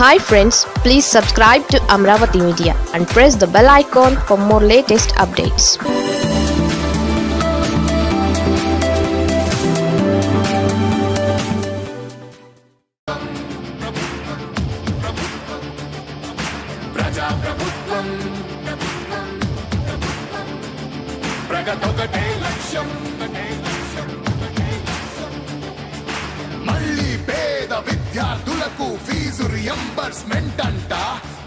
Hi friends, please subscribe to Amaravathi Media and press the bell icon for more latest updates. Praja Prabhutvam Pragatoka Lakshyam Malli Peda Vidyarthulaku Fees Reimbursement Anta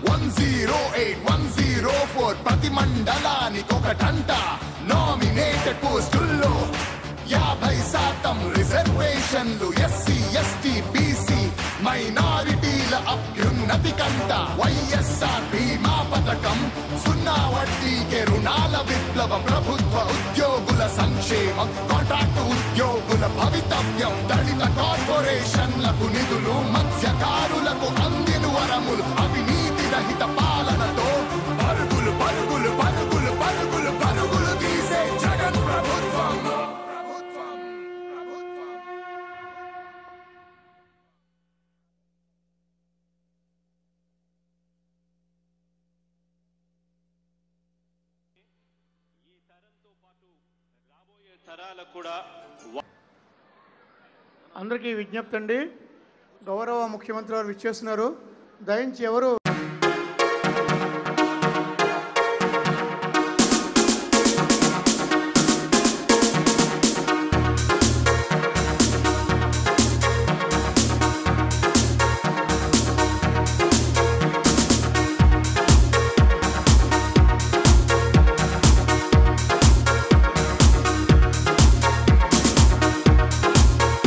108104 Prati Mandalaniki Okatanta Nominated Postullo 50% Reservationlu SC ST BC Minorityla Upyunnati Kanta YSRCP Patatam Sunna Vatti ke Runala Viplavam Prabhutva Udyogula Sankshamam Contract Udyogula Bhavitavyam Dalita Corporation Laku Nidulu Matsyakarulaku Andinu Varamulu Aviniti Rahita Palanato Parugulu Parugulu Parugulu Parugulu Parugulu Teese Jagan Prabhutvam अंदर की विज्ञप्ति गौरव मुख्यमंत्री विचेस्तुन्नारू दयिंचि एवरू